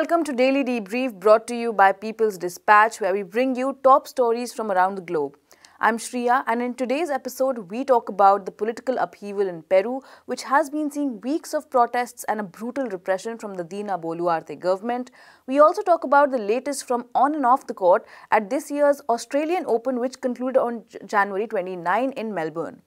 welcome to Daily Debrief, brought to you by People's Dispatch, where we bring you top stories from around the globe. I'm Shriya, and in today's episode, we talk about the political upheaval in Peru, which has been seeing weeks of protests and a brutal repression from the Dina Boluarte government. We also talk about the latest from on and off the court at this year's Australian Open, which concluded on January 29 in Melbourne.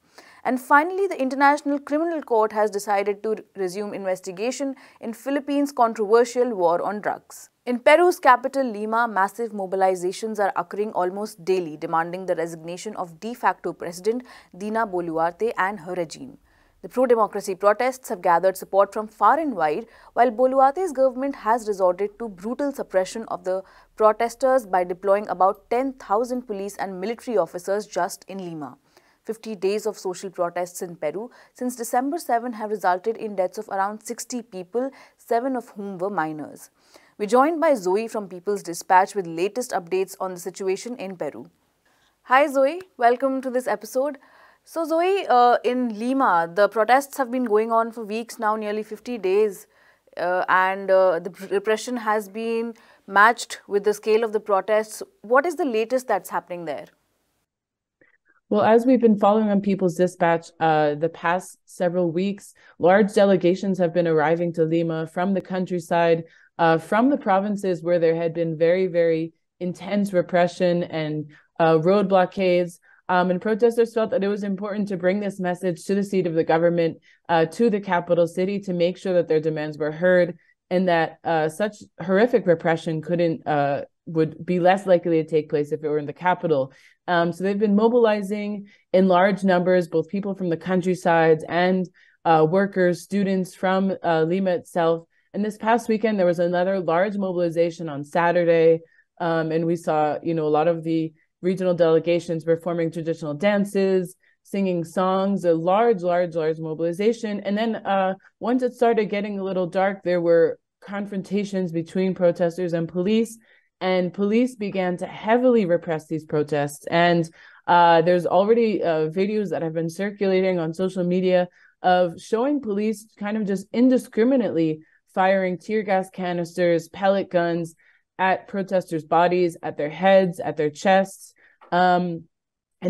And finally, the International Criminal Court has decided to resume investigation in Philippines' controversial war on drugs. In Peru's capital, Lima, massive mobilizations are occurring almost daily, demanding the resignation of de facto President Dina Boluarte and her regime. The pro-democracy protests have gathered support from far and wide, while Boluarte's government has resorted to brutal suppression of the protesters by deploying about 10,000 police and military officers just in Lima. 50 days of social protests in Peru since December 7 have resulted in deaths of around 60 people, 7 of whom were minors. We're joined by Zoe from People's Dispatch with latest updates on the situation in Peru. Hi Zoe, welcome to this episode. So Zoe, in Lima, the protests have been going on for weeks now, nearly 50 days. The repression has been matched with the scale of the protests. What is the latest that's happening there? Well, as we've been following on People's Dispatch the past several weeks, large delegations have been arriving to Lima from the countryside, from the provinces where there had been very, very intense repression and road blockades. And protesters felt that it was important to bring this message to the seat of the government, to the capital city, to make sure that their demands were heard and that such horrific repression would be less likely to take place if it were in the capital. So they've been mobilizing in large numbers, both people from the countryside and workers, students from Lima itself. And this past weekend, there was another large mobilization on Saturday. And we saw, a lot of the regional delegations performing traditional dances, singing songs, a large mobilization. And then once it started getting a little dark, there were confrontations between protesters and police. And police began to heavily repress these protests. And there's already videos that have been circulating on social media of showing police kind of just indiscriminately firing tear gas canisters, pellet guns at protesters' bodies, at their heads, at their chests. And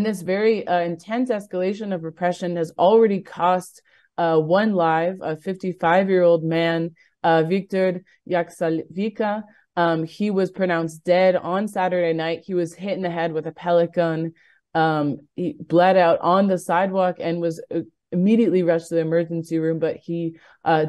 this very intense escalation of repression has already cost one life, a 55-year-old man, Viktor Yaksalvika. He was pronounced dead on Saturday night. He was hit in the head with a pellet gun. He bled out on the sidewalk and was immediately rushed to the emergency room, but he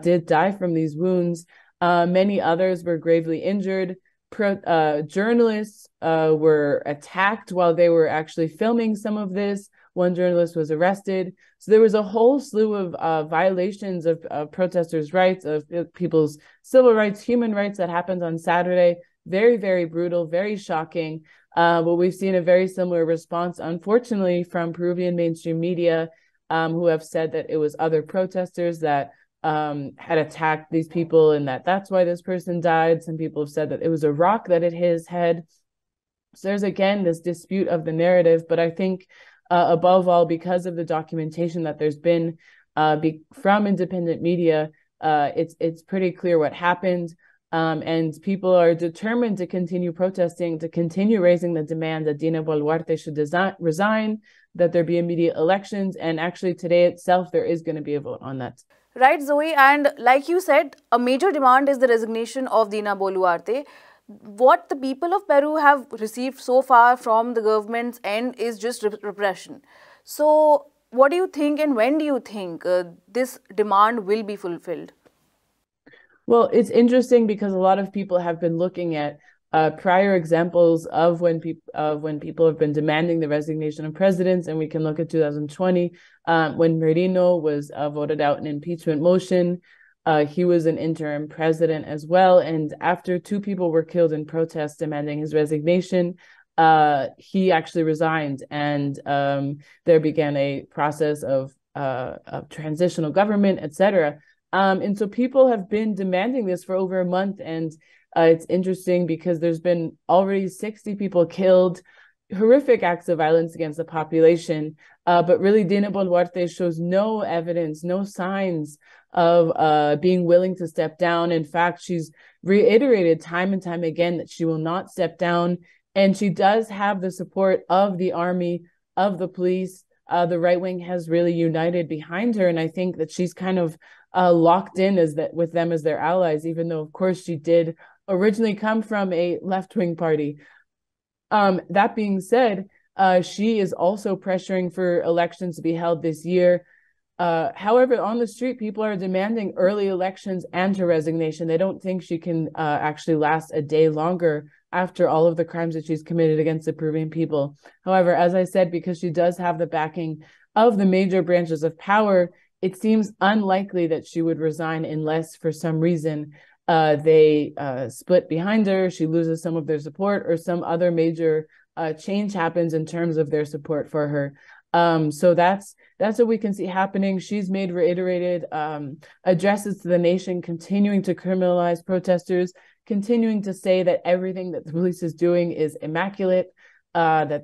did die from these wounds. Many others were gravely injured. Journalists were attacked while they were actually filming some of this. One journalist was arrested. So there was a whole slew of violations of protesters' rights, of people's civil rights, human rights that happened on Saturday. Very, very brutal, very shocking. But we've seen a very similar response, unfortunately, from Peruvian mainstream media, who have said that it was other protesters that had attacked these people and that that's why this person died. Some people have said that it was a rock that hit his head. So there's, again, this dispute of the narrative, but I think above all, because of the documentation that there's been from independent media, it's pretty clear what happened. And people are determined to continue protesting, to continue raising the demand that Dina Boluarte should resign, that there be immediate elections. And actually today itself, there is going to be a vote on that. Right, Zoe. And like you said, a major demand is the resignation of Dina Boluarte. What the people of Peru have received so far from the government's end is just repression. So what do you think and when do you think this demand will be fulfilled? Well, it's interesting because a lot of people have been looking at prior examples of when people have been demanding the resignation of presidents, and we can look at 2020 when Merino was voted out in impeachment motion. He was an interim president as well. And after two people were killed in protest demanding his resignation, he actually resigned. And there began a process of transitional government, etc. And so people have been demanding this for over a month. And it's interesting because there's been already 60 people killed horrific acts of violence against the population. But really, Dina Boluarte shows no evidence, no signs of being willing to step down. In fact, she's reiterated time and time again that she will not step down. And she does have the support of the army, of the police. The right wing has really united behind her. And I think that she's kind of locked in as that with them as their allies, even though, of course, she did originally come from a left-wing party. That being said, she is also pressuring for elections to be held this year. However, on the street, people are demanding early elections and her resignation. They don't think she can actually last a day longer after all of the crimes that she's committed against the Peruvian people. However, as I said, because she does have the backing of the major branches of power, it seems unlikely that she would resign unless, for some reason, they split behind her, she loses some of their support, or some other major change happens in terms of their support for her. So that's what we can see happening. She's made reiterated addresses to the nation, continuing to criminalize protesters, continuing to say that everything that the police is doing is immaculate, that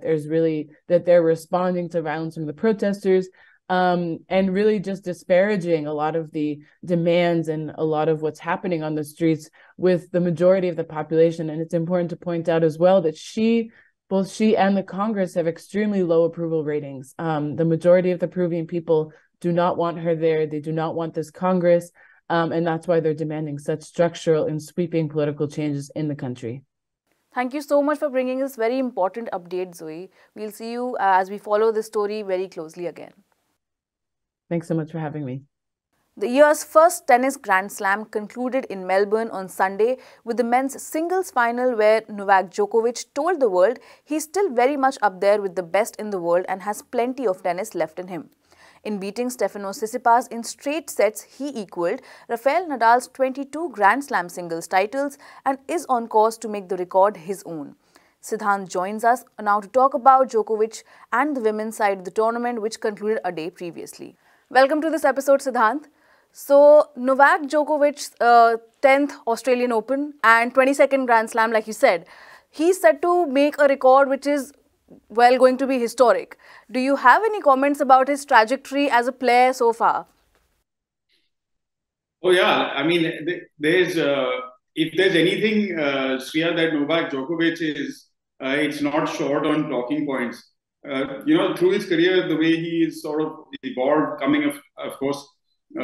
they're responding to violence from the protesters, and really just disparaging a lot of the demands and a lot of what's happening on the streets with the majority of the population. And it's important to point out as well that both she and the Congress have extremely low approval ratings. The majority of the Peruvian people do not want her there. They do not want this Congress. And that's why they're demanding such structural and sweeping political changes in the country. Thank you so much for bringing this very important update, Zoe. We'll see you as we follow this story very closely again. Thanks so much for having me. The year's first tennis Grand Slam concluded in Melbourne on Sunday with the men's singles final, where Novak Djokovic told the world he's still very much up there with the best in the world and has plenty of tennis left in him. In beating Stefanos Tsitsipas in straight sets, he equaled Rafael Nadal's 22 Grand Slam singles titles and is on course to make the record his own. Siddhant joins us now to talk about Djokovic and the women's side of the tournament, which concluded a day previously. Welcome to this episode, Siddhant. So, Novak Djokovic's 10th Australian Open and 22nd Grand Slam, like you said, he's set to make a record which is, well, going to be historic. Do you have any comments about his trajectory as a player so far? Oh, yeah. I mean, if there's anything, Shreya, that Novak Djokovic is, it's not short on talking points. Through his career, the way he is sort of evolved, coming, of course,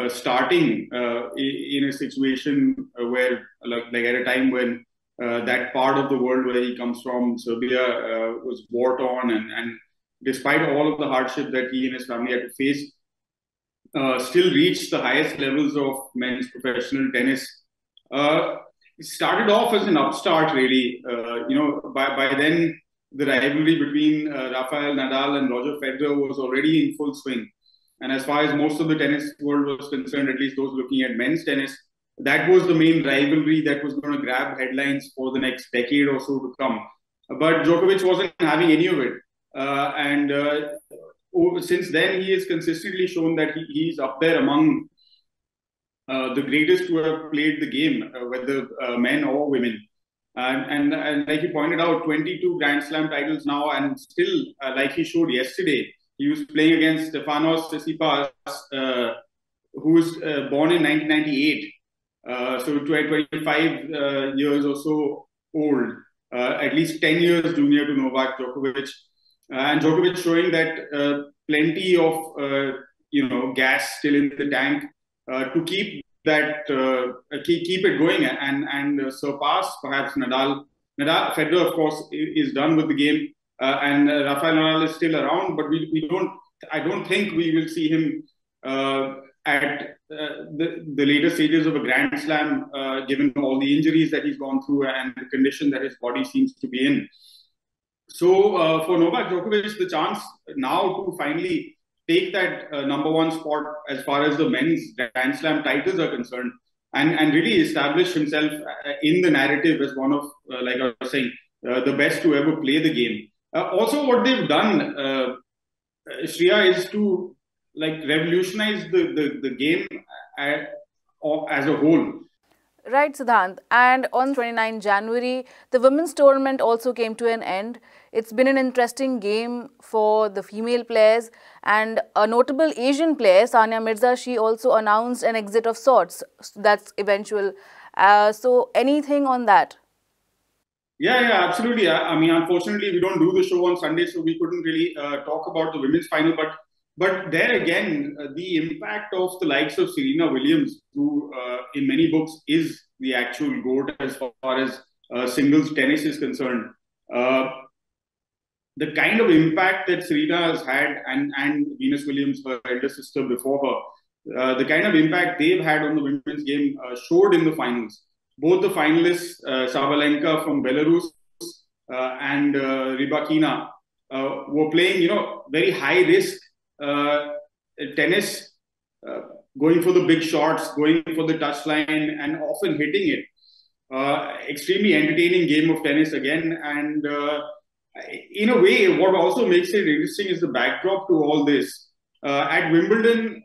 starting in a situation where, like at a time when that part of the world where he comes from, Serbia, was war torn, and despite all of the hardship that he and his family had to face, still reached the highest levels of men's professional tennis. It started off as an upstart, really. By then, the rivalry between Rafael Nadal and Roger Federer was already in full swing. And as far as most of the tennis world was concerned, at least those looking at men's tennis, that was the main rivalry that was going to grab headlines for the next decade or so to come. But Djokovic wasn't having any of it. Since then, he has consistently shown that he's up there among the greatest who have played the game, whether men or women. And like you pointed out, 22 Grand Slam titles now, and still, like he showed yesterday, he was playing against Stefanos Tsitsipas, who was born in 1998, so 25 years or so old, at least 10 years junior to Novak Djokovic. And Djokovic showing that plenty of gas still in the tank to keep that keep it going and surpass perhaps Nadal. Federer, of course, is done with the game. And Rafael Nadal is still around, but I don't think we will see him at the later stages of a Grand Slam, given all the injuries that he's gone through and the condition that his body seems to be in. So for Novak Djokovic, the chance now to finally take that #1 spot as far as the men's Grand Slam titles are concerned, and really establish himself in the narrative as one of, like I was saying, the best to ever play the game. Also, what they've done, Shreya, is to revolutionize the game as a whole. Right, Siddhant. And on 29 January, the women's tournament also came to an end. It's been an interesting game for the female players, and a notable Asian player, Sania Mirza, she also announced an exit of sorts. That's eventual. So anything on that? Yeah, absolutely. I mean, unfortunately, we don't do the show on Sunday, so we couldn't really talk about the women's final. But there again, the impact of the likes of Serena Williams, who in many books is the actual GOAT as far as singles tennis is concerned. The kind of impact that Serena has had, and Venus Williams, her elder sister before her, the kind of impact they've had on the women's game showed in the finals. Both the finalists, Sabalenka from Belarus and Rybakina, were playing, very high risk tennis, going for the big shots, going for the touchline, and often hitting it. Extremely entertaining game of tennis again. And in a way, what also makes it interesting is the backdrop to all this. At Wimbledon,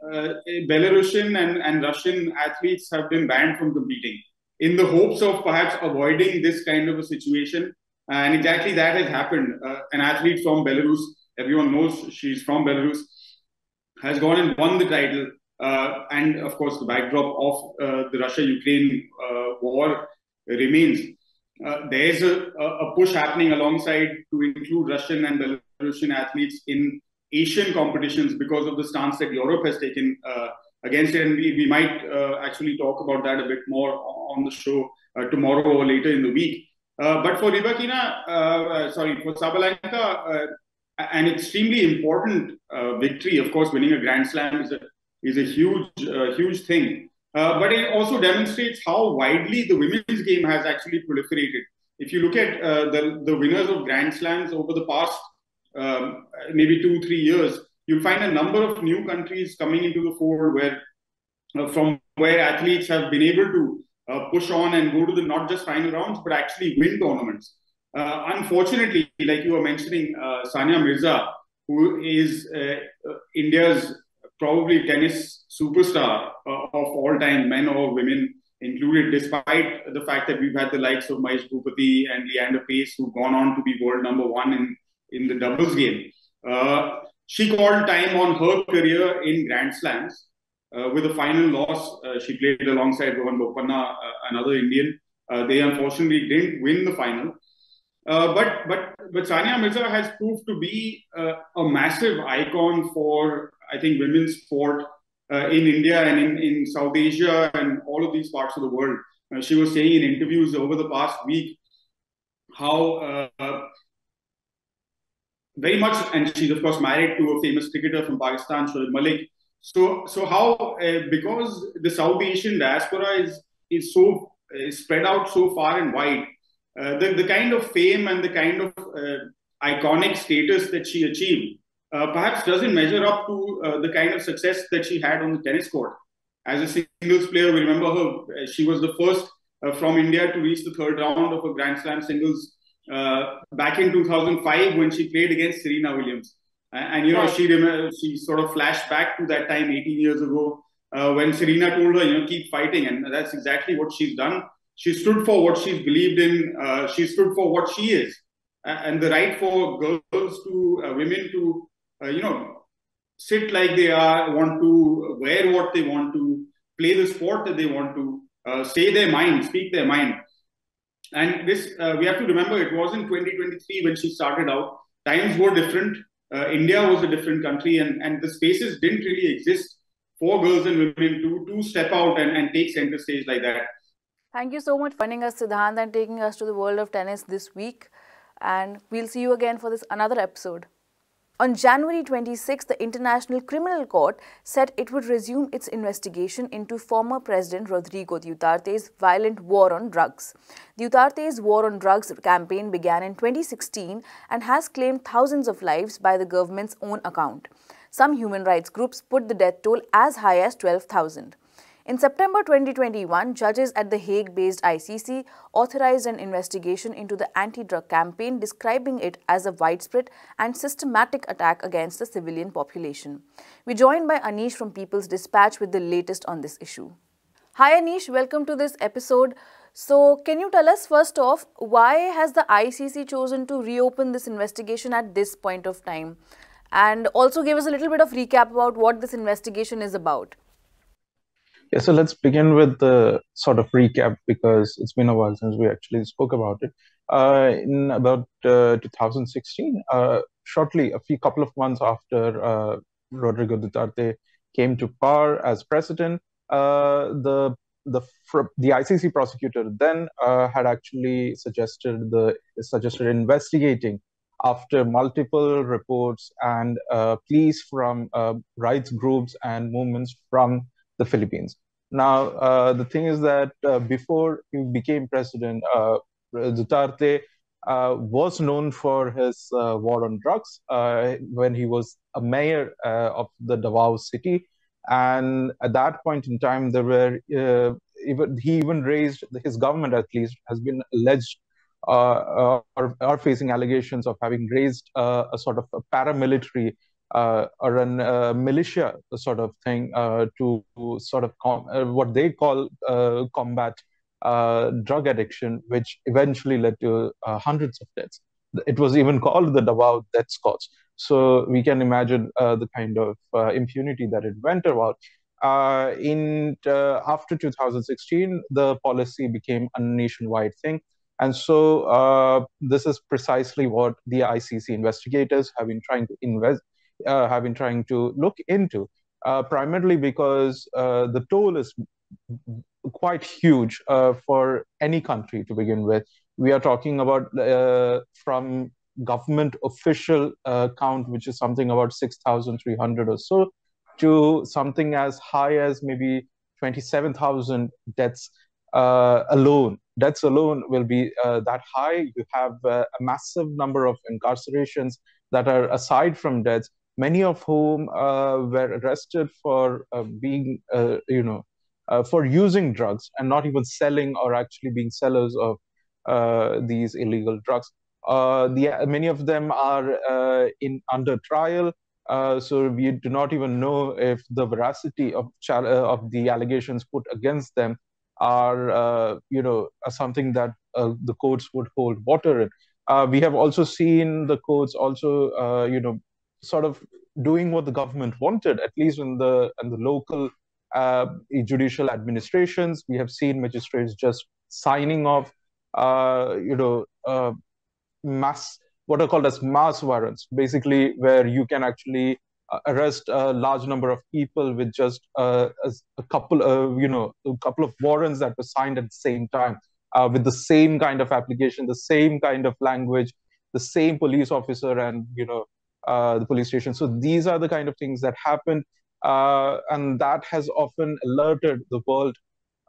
Belarusian and Russian athletes have been banned from competing in the hopes of perhaps avoiding this kind of a situation. And exactly that has happened. An athlete from Belarus, everyone knows she's from Belarus, has gone and won the title. And of course, the backdrop of the Russia-Ukraine war remains. There's a push happening alongside to include Russian and Belarusian athletes in Asian competitions because of the stance that Europe has taken against it. And we might actually talk about that a bit more on the show tomorrow or later in the week. But for Rybakina, for Sabalenka, an extremely important victory. Of course, winning a Grand Slam is a huge thing. But it also demonstrates how widely the women's game has actually proliferated. If you look at the winners of Grand Slams over the past maybe 2-3 years, you'll find a number of new countries coming into the fold from where athletes have been able to push on and go to the not just final rounds, but actually win tournaments. Unfortunately, like you were mentioning, Sania Mirza, who is India's probably tennis superstar of all time, men or women included, despite the fact that we've had the likes of Mahesh Bhupathi and Leander Pace, who've gone on to be world number one in the doubles game. She called time on her career in Grand Slams. With a final loss, she played alongside Rohan Bopanna, another Indian. They unfortunately didn't win the final. But Sania Mirza has proved to be a massive icon for, I think, women's sport in India and in South Asia and all of these parts of the world. She was saying in interviews over the past week how very much, and she's of course married to a famous cricketer from Pakistan, Shoaib Malik. So how, because the South Asian diaspora is so spread out so far and wide, the kind of fame and the kind of iconic status that she achieved perhaps doesn't measure up to the kind of success that she had on the tennis court. As a singles player, we remember her, she was the first from India to reach the third round of a Grand Slam singles back in 2005 when she played against Serena Williams. And, she sort of flashed back to that time 18 years ago when Serena told her, keep fighting. And that's exactly what she's done. She stood for what she's believed in. She stood for what she is. And the right for girls to, women to, sit like they are, want to wear what they want to, play the sport that they want to, say their mind, speak their mind. And this, we have to remember, it wasn't 2023 when she started out. Times were different. India was a different country, and the spaces didn't really exist for girls and women to step out and take center stage like that. Thank you so much for joining us, Siddhant, and taking us to the world of tennis this week. And we'll see you again for another episode. On January 26, the International Criminal Court said it would resume its investigation into former President Rodrigo Duterte's violent war on drugs. Duterte's war on drugs campaign began in 2016 and has claimed thousands of lives by the government's own account. Some human rights groups put the death toll as high as 12,000. In September 2021, judges at the Hague-based ICC authorized an investigation into the anti-drug campaign, describing it as a widespread and systematic attack against the civilian population. We're joined by Anish from People's Dispatch with the latest on this issue. Hi Anish, welcome to this episode. So can you tell us first off, why has the ICC chosen to reopen this investigation at this point of time? And also give us a little bit of recap about what this investigation is about. Yeah, so let's begin with the sort of recap because it's been a while since we actually spoke about it. In about 2016, shortly, a couple of months after Rodrigo Duterte came to power as president, the ICC prosecutor then had actually suggested investigating after multiple reports and pleas from rights groups and movements from the Philippines. Now, the thing is that before he became president, Duterte was known for his war on drugs when he was a mayor of the Davao city. And at that point in time, there were he even raised, his government at least, has been alleged or facing allegations of having raised a sort of a paramilitary or a militia sort of thing to sort of what they call combat drug addiction, which eventually led to hundreds of deaths. It was even called the Davao Death Squads. So we can imagine the kind of impunity that it went about. After 2016, the policy became a nationwide thing. And so this is precisely what the ICC investigators have been trying to look into, primarily because the toll is quite huge for any country to begin with. We are talking about from government official count, which is something about 6,300 or so, to something as high as maybe 27,000 deaths alone. Deaths alone will be that high. You have a massive number of incarcerations that are aside from deaths, many of whom were arrested for being, for using drugs and not even selling or actually being sellers of these illegal drugs. Many of them are under trial. So we do not even know if the veracity of the allegations put against them are, something that the courts would hold water in. We have also seen the courts also, sort of doing what the government wanted, at least in the local judicial administrations. We have seen magistrates just signing off, what are called as mass warrants, basically where you can actually arrest a large number of people with just a couple of warrants that were signed at the same time, with the same kind of application, the same kind of language, the same police officer, and the police station. So these are the kind of things that happened, and that has often alerted the world,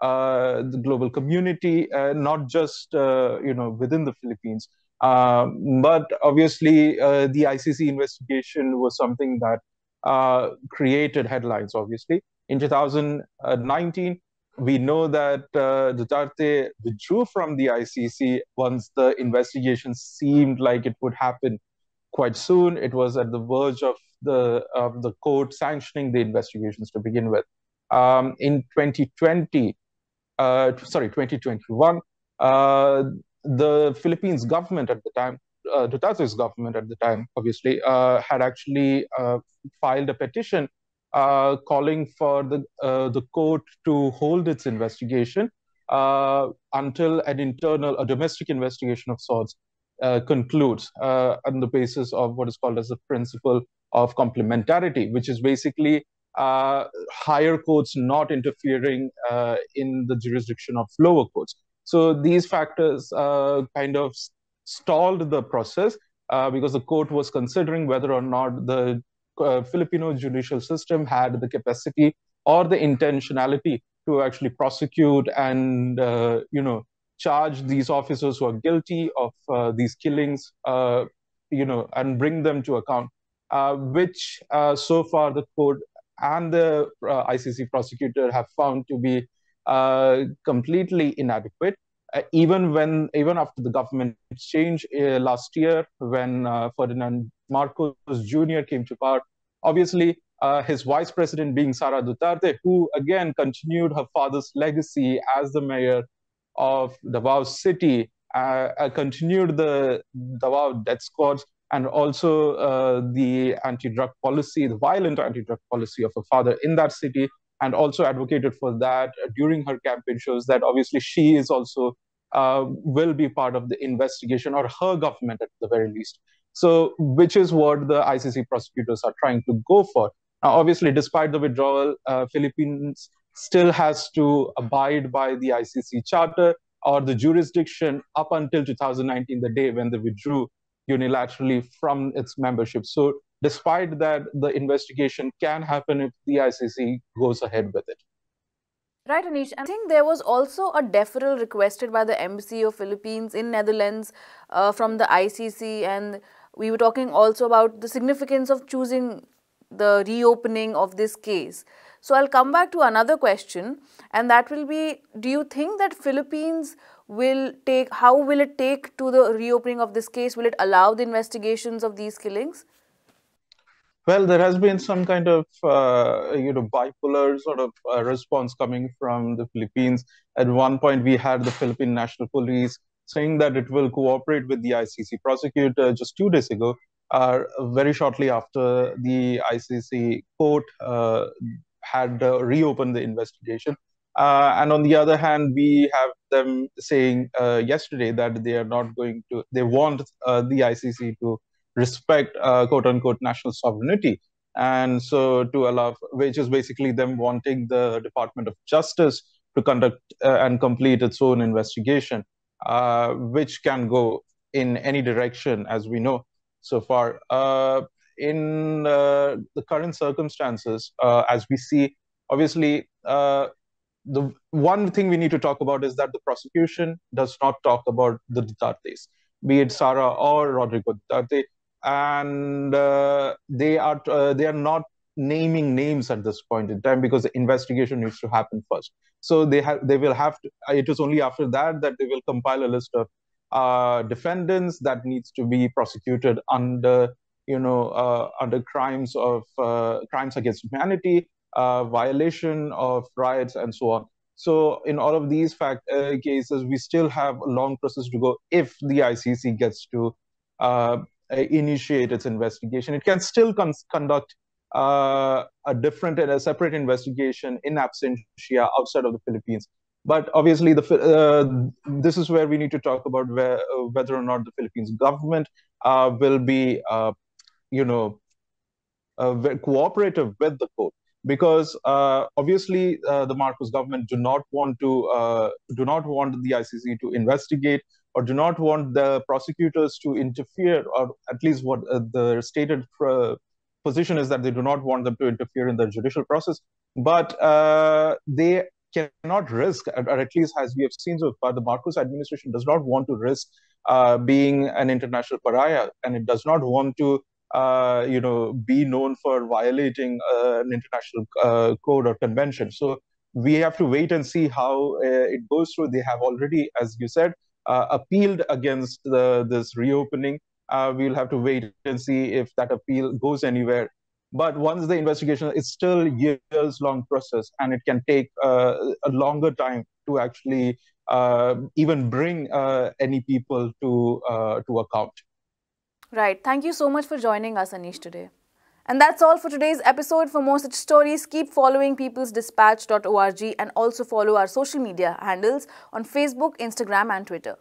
the global community, not just within the Philippines. But obviously, the ICC investigation was something that created headlines, obviously. In 2019, we know that Duterte withdrew from the ICC once the investigation seemed like it would happen quite soon. It was at the verge of the court sanctioning the investigations to begin with. In 2021, the Philippines government at the time, Duterte's government at the time, obviously, had actually filed a petition calling for the court to hold its investigation until a domestic investigation of sorts concludes on the basis of what is called as the principle of complementarity, which is basically higher courts not interfering in the jurisdiction of lower courts. So these factors kind of stalled the process because the court was considering whether or not the Filipino judicial system had the capacity or the intentionality to actually prosecute and, charge these officers who are guilty of these killings, and bring them to account, which so far the court and the ICC prosecutor have found to be completely inadequate, even after the government change last year when Ferdinand Marcos Jr. came to power. Obviously, his vice president being Sara Duterte, who again continued her father's legacy as the mayor of Davao City, continued the Davao death squads, and also the anti-drug policy, the violent anti-drug policy of her father in that city, and also advocated for that during her campaign, shows that obviously she is also will be part of the investigation, or her government at the very least. So, which is what the ICC prosecutors are trying to go for. Now, obviously, despite the withdrawal, Philippines still has to abide by the ICC charter or the jurisdiction up until 2019, the day when they withdrew unilaterally from its membership. So despite that, the investigation can happen if the ICC goes ahead with it. Right, Anish. I think there was also a deferral requested by the Embassy of Philippines in Netherlands from the ICC, and we were talking also about the significance of choosing the reopening of this case. So I'll come back to another question, and that will be, do you think that Philippines will take, how will it take to the reopening of this case? Will it allow the investigations of these killings? Well, there has been some kind of, bipolar sort of response coming from the Philippines. At one point, we had the Philippine National Police saying that it will cooperate with the ICC prosecutor just 2 days ago, very shortly after the ICC court had reopened the investigation. And on the other hand, we have them saying yesterday that they are not going to, they want the ICC to respect quote-unquote national sovereignty, and so to allow, which is basically them wanting the Department of Justice to conduct and complete its own investigation, which can go in any direction, as we know so far. In the current circumstances, as we see, obviously, the one thing we need to talk about is that the prosecution does not talk about the Dutertes, be it Sara or Rodrigo Duterte. And they are not naming names at this point in time because the investigation needs to happen first. So they will have to. It is only after that they will compile a list of defendants that needs to be prosecuted under under crimes of crimes against humanity, violation of rights, and so on. So in all of these cases, we still have a long process to go. If the ICC gets to initiate its investigation, it can still conduct a separate investigation in absentia outside of the Philippines. But obviously, this is where we need to talk about whether or not the Philippines government will be, cooperative with the court, because obviously the Marcos government do not want the ICC to investigate, or do not want the prosecutors to interfere, or at least what the stated position is that they do not want them to interfere in the judicial process. But they cannot risk, or at least as we have seen so far, the Marcos administration does not want to risk being an international pariah, and it does not want to be known for violating an international code or convention. So we have to wait and see how it goes through. They have already, as you said, appealed against this reopening. We'll have to wait and see if that appeal goes anywhere. But once the investigation, it's still years-long process, and it can take a longer time to actually even bring any people to account. Right. Thank you so much for joining us, Anish, today. And that's all for today's episode. For more such stories, keep following peoplesdispatch.org, and also follow our social media handles on Facebook, Instagram, and Twitter.